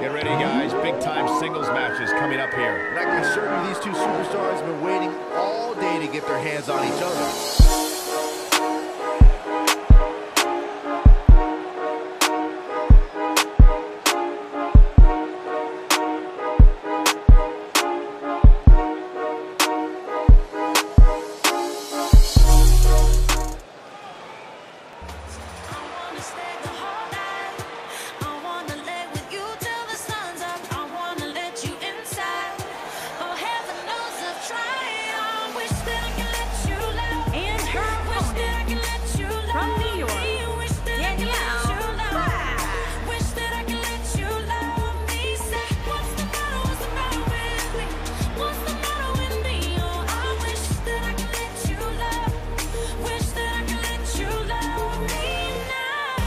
Get ready, guys. Big-time singles matches coming up here. And I can assure you these two superstars have been waiting all day to get their hands on each other.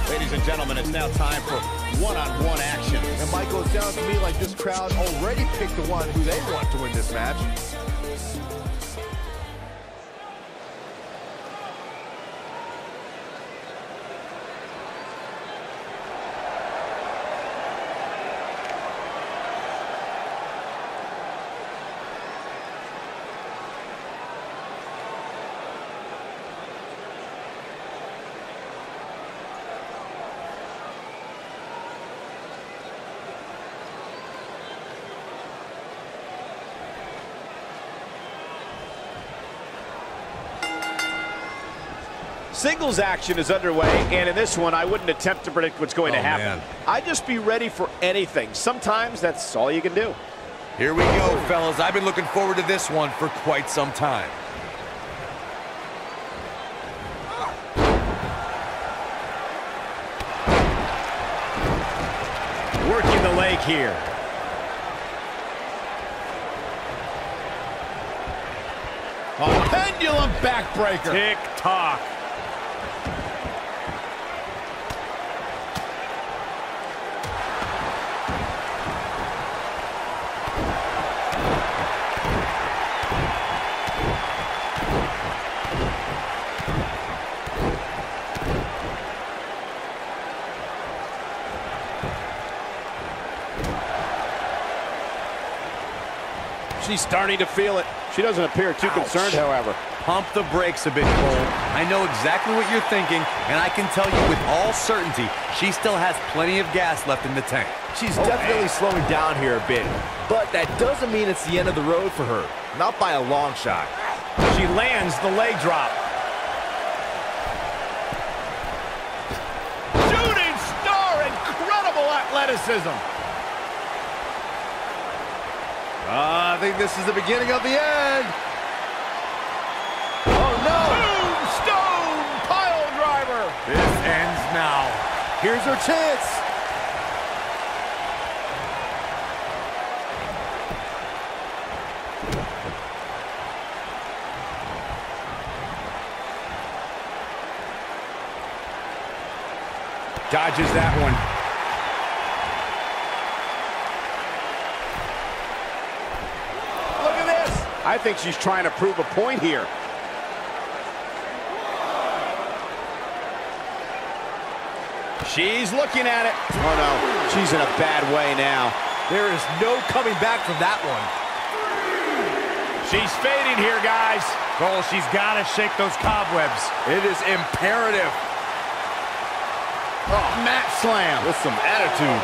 Ladies and gentlemen, it's now time for one-on-one action. And Michael, it sounds to me like this crowd already picked the one who they want to win this match. Singles action is underway, and in this one, I wouldn't attempt to predict what's going to happen. Man. I'd just be ready for anything. Sometimes that's all you can do. Here we go, fellas. I've been looking forward to this one for quite some time. Working the leg here. A pendulum backbreaker. Tick-tock. She's starting to feel it. She doesn't appear too concerned, however. Pump the brakes a bit, Cole. I know exactly what you're thinking, and I can tell you with all certainty, she still has plenty of gas left in the tank. She's definitely slowing down here a bit, but that doesn't mean it's the end of the road for her. Not by a long shot. She lands the leg drop. Shooting star, incredible athleticism. I think this is the beginning of the end. Oh, no. Tombstone pile driver. This ends now. Here's her chance. Dodges that one. I think she's trying to prove a point here. She's looking at it. Oh, no. She's in a bad way now. There is no coming back from that one. She's fading here, guys. Oh, she's got to shake those cobwebs. It is imperative. Oh, mat slam. With some attitude.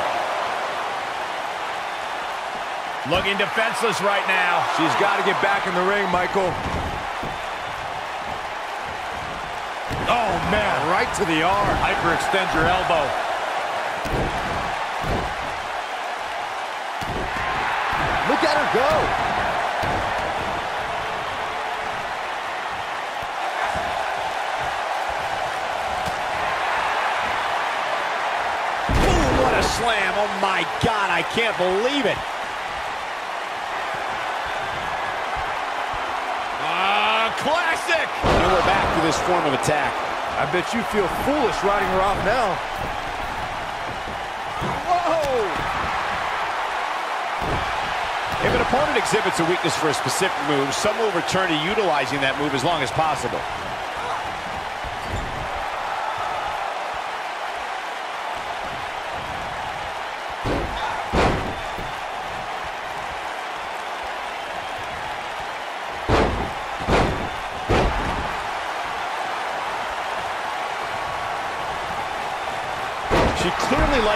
Looking defenseless right now. She's got to get back in the ring, Michael. Oh, man, right to the arm. Hyperextend your elbow. Look at her go. Ooh, what a slam. Oh, my God, I can't believe it. Classic! And we're back to this form of attack. I bet you feel foolish riding her off now. Whoa! If an opponent exhibits a weakness for a specific move, some will return to utilizing that move as long as possible.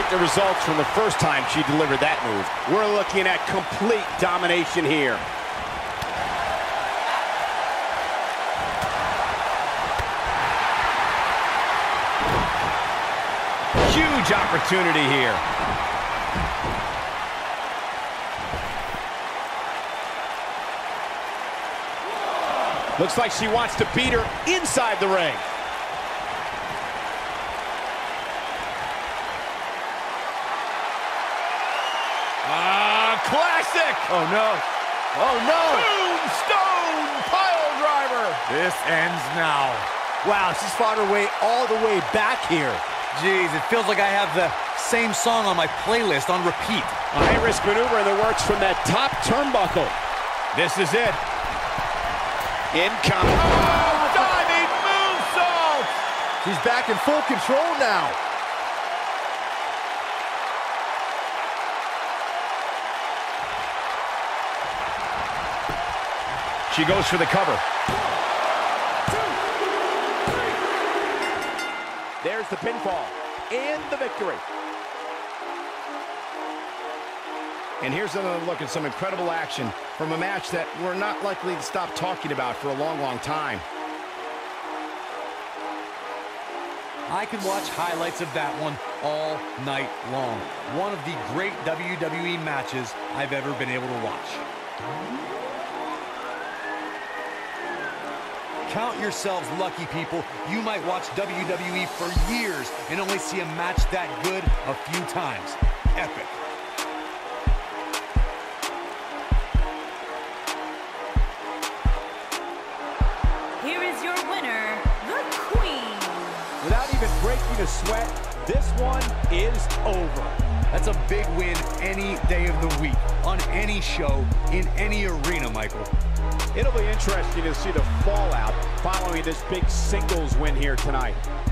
like the results from the first time she delivered that move. We're looking at complete domination here. Huge opportunity here. Looks like she wants to beat her inside the ring. Classic! Oh, no. Oh, no. Tombstone pile driver. This ends now. Wow, she's fought her way all the way back here. Jeez, it feels like I have the same song on my playlist on repeat. A high-risk maneuver that works from that top turnbuckle. This is it. Incoming. Oh, diving moonsault! She's back in full control now. She goes for the cover. One, two, three. There's the pinfall and the victory. And here's another look at some incredible action from a match that we're not likely to stop talking about for a long, long time. I can watch highlights of that one all night long. One of the great WWE matches I've ever been able to watch. Count yourselves lucky, people. You might watch WWE for years and only see a match that good a few times. Epic. Here is your winner, the Queen. Without even breaking a sweat, this one is over. That's a big win any day of the week, on any show, in any arena, Michael. It'll be interesting to see the fallout following this big singles win here tonight.